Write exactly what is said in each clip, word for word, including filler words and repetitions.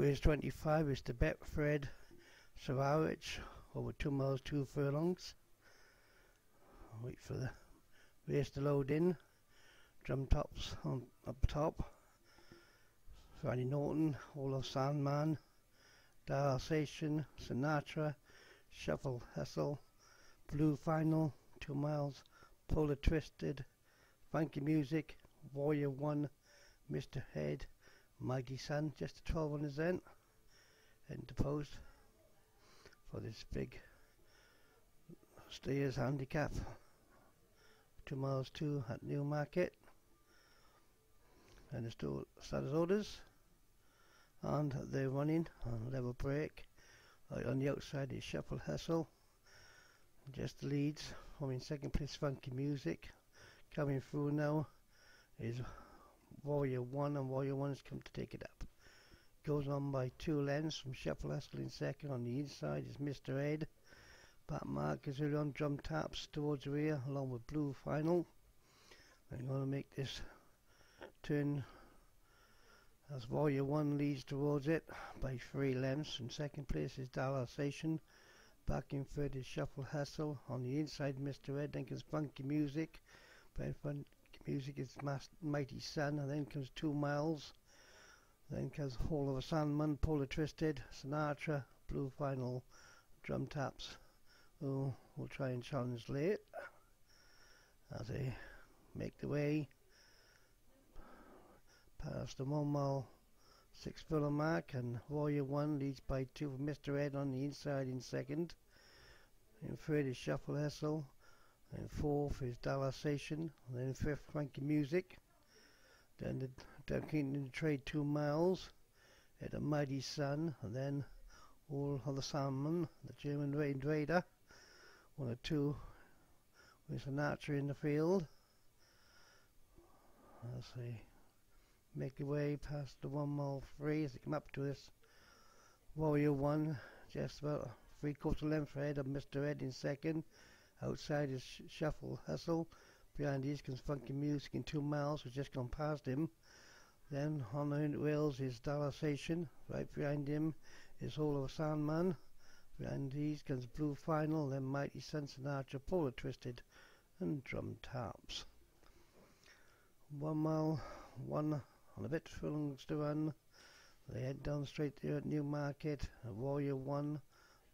Race twenty-five is the Betfred Cesarewitch, over two miles two furlongs. Wait for the race to load in. Drum tops on up top. Fanny Norton, Olaf Sandman, Dar Alsatian, Sinatra, Shuffle Hustle, Blue Final, two miles, Polar Twisted, Funky Music, Warrior One, Mister Head, Maggie Sun, just a twelve on his end. Heading to post for this big Steers handicap. Two miles two at Newmarket. And it's still starters orders. And they're running on level break. Right on the outside is Shuffle Hustle. Just the leads. I'm in second place, Funky Music. Coming through now is Warrior One, and Warrior One has come to take it up. Goes on by two lengths from Shuffle Hustle in second. On the inside is Mister Ed. Back mark is really on drum taps towards the rear, along with Blue Final. I'm going to make this turn as Warrior One leads towards it by three lengths. In second place is Dar Alsatian. Back in third is Shuffle Hustle. On the inside, Mister Ed. Then comes Funky Music. By Funky Music is Mighty Sun. And then comes Two Miles. Then comes Hall of a Sandman, Polar Twisted, Sinatra, Blue Final, Drum Taps. Who will try and challenge late as they make the way past the one mile six furlong mark, and Warrior One leads by two for Mister Ed on the inside in second. In third is Shuffle Hustle, and fourth is Dar Alsatian, and then fifth Funky Music. Then the Duncan in the trade Two Miles at a Mighty Sun, and then All of the Salmon, the German Rain Raider, one or two with Sinatra in the field. As they make their way past the one mile three as they come up to this Warrior One, just about three quarter length ahead of Mister Ed in second. Outside is Shuffle Hustle. Behind these comes Funky Music in Two Miles, who's just gone past him. Then on the hind wheels is Dar Alsatian. Right behind him is Hall of Sandman. Behind these comes Blue Final, then Mighty Sun, Sinatra, Polar Twisted, and Drum Taps. One mile, one on a bit furlongs to run. They head down straight there at Newmarket. Warrior One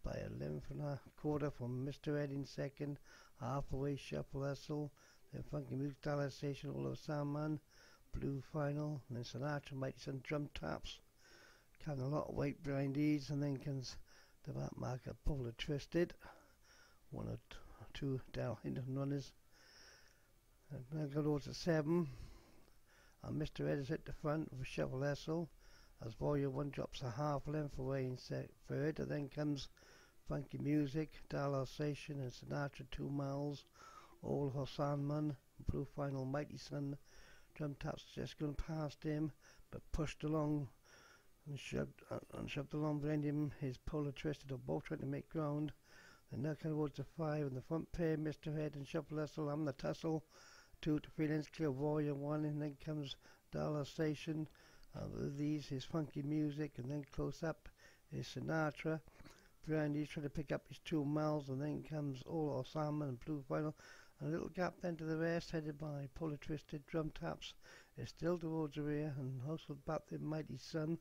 by a length and a quarter from Mister Ed in second. Halfway Shuffle Hustle, then Funky Music, Dar Alsatian, Hall of Sandman, Blue Final, and then Sinatra, Mighty Sun, Drum Taps. Carrying a lot of weight behind these, and then comes the back marker Polar Twisted. One or two down Hinton runners. And then go towards the seven. And Mister Ed is at the front with Shuffle Hustle, as Warrior One drops a half length away in third. And then comes Funky Music, Dar Alsatian, and Sinatra, Two Miles, All of Sandman, Blue Final, Mighty Sun. Drum Taps just gone past him, but pushed along and shoved, uh, and shoved along behind him. His Polar Twisted are both trying to make ground. They're now coming towards the five in the front pair, Mister Head and Shuffle Hustle. I'm the tussle. Two to three lengths clear, Warrior One, and then comes Dar Alsatian. Uh, with these is Funky Music, and then close up is Sinatra. Behind he's trying to pick up his Two Miles, and then comes All of Salmon and Blue Final. And a little gap then to the rest, headed by Polar Twisted. Drum Taps is still towards the rear, and also back the Mighty Sun.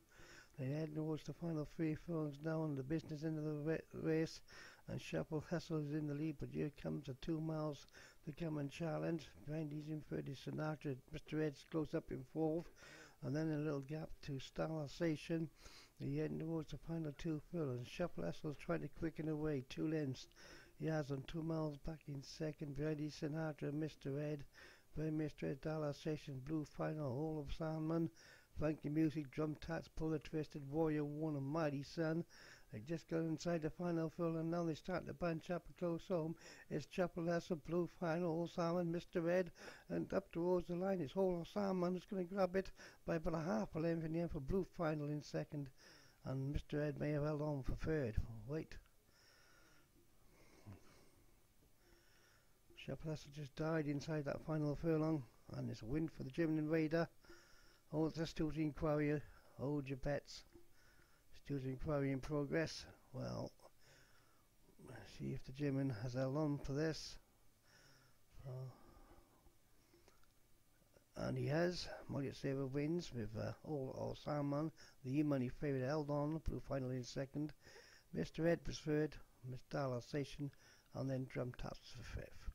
They head towards the final three furlongs now on the business end of the race, and Shuffle Hustle is in the lead, but here comes the Two Miles to come and challenge. Behind these in third is Sinatra, Mister Ed's close up in fourth, and then a little gap to Dar Alsatian. They head towards the final two furlongs. Shuffle Hustle's trying to quicken away two lengths. He has on Two Miles back in second. Behind his Sinatra, Mister Ed. Behind Mister Ed, Dar Alsatian, Blue Final, Hall of Sandman, Funky Music, Drum Taps, Polar Twisted, Warrior One, and Mighty Sun. They just got inside the final furlong, and now they start to bunch up and close home. It's Shuffle Hustle, Blue Final, Hall of Sandman, Mister Ed, and up towards the line is Hall of Sandman, who's going to grab it by about a half a length in the end for Blue Final in second, and Mister Ed may have held on for third. Wait. Shuffle Hustle just died inside that final furlong, and it's a win for the German Invader. Oh, that's still the inquiry. Hold your bets. Choosing query in progress. Well, see if the German has L one for this. So, and he has. Market Saver wins with uh, all or Salmon. The E-Money favourite held on, but finally in second. Mister Ed was third, Miss Darla Station, and then Drum Taps for fifth.